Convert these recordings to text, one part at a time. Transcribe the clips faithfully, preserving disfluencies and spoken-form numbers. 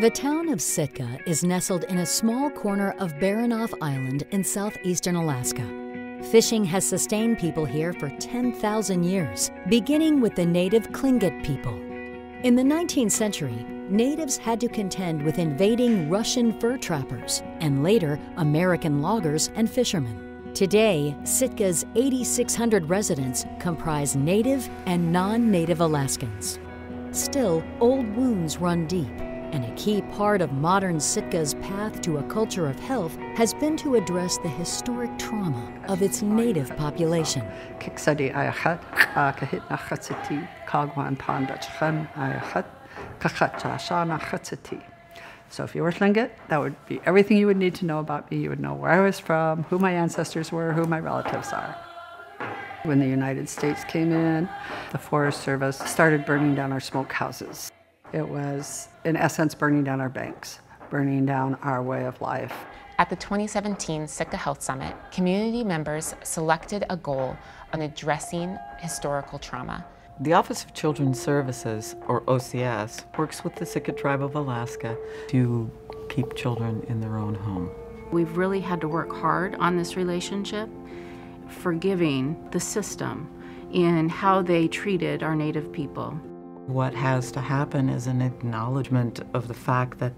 The town of Sitka is nestled in a small corner of Baranof Island in southeastern Alaska. Fishing has sustained people here for ten thousand years, beginning with the native Tlingit people. In the nineteenth century, natives had to contend with invading Russian fur trappers and later American loggers and fishermen. Today, Sitka's eighty-six hundred residents comprise native and non-native Alaskans. Still, old wounds run deep. And a key part of modern Sitka's path to a culture of health has been to address the historic trauma of its native population. So if you were Tlingit, that would be everything you would need to know about me. You would know where I was from, who my ancestors were, who my relatives are. When the United States came in, the Forest Service started burning down our smokehouses. It was, in essence, burning down our banks, burning down our way of life. At the twenty seventeen Sitka Health Summit, community members selected a goal on addressing historical trauma. The Office of Children's Services, or O C S, works with the Sitka Tribe of Alaska to keep children in their own home. We've really had to work hard on this relationship, forgiving the system in how they treated our native people. What has to happen is an acknowledgement of the fact that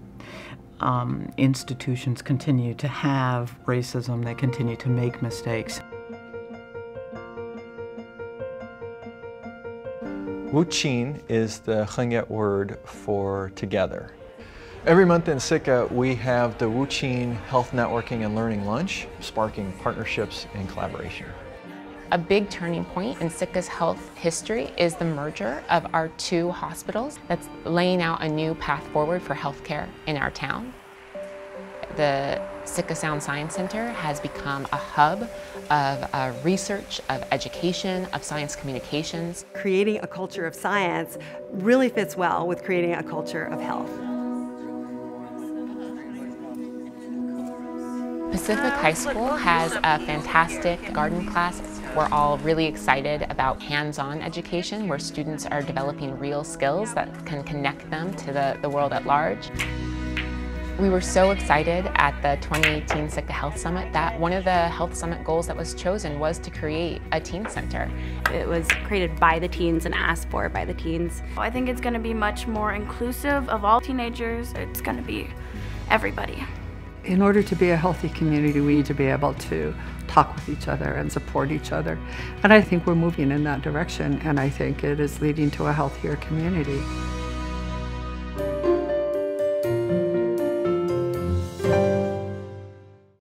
um, institutions continue to have racism, they continue to make mistakes. Wuchin is the Tlingit word for together. Every month in Sitka, we have the Wuchin Health Networking and Learning Lunch, sparking partnerships and collaboration. A big turning point in Sitka's health history is the merger of our two hospitals that's laying out a new path forward for healthcare in our town. The Sitka Sound Science Center has become a hub of uh, research, of education, of science communications. Creating a culture of science really fits well with creating a culture of health. Pacific High School has a fantastic garden class. We're all really excited about hands-on education where students are developing real skills that can connect them to the, the world at large. We were so excited at the twenty eighteen Sitka Health Summit that one of the Health Summit goals that was chosen was to create a teen center. It was created by the teens and asked for by the teens. I think it's going to be much more inclusive of all teenagers. It's going to be everybody. In order to be a healthy community, we need to be able to talk with each other and support each other. And I think we're moving in that direction, and I think it is leading to a healthier community.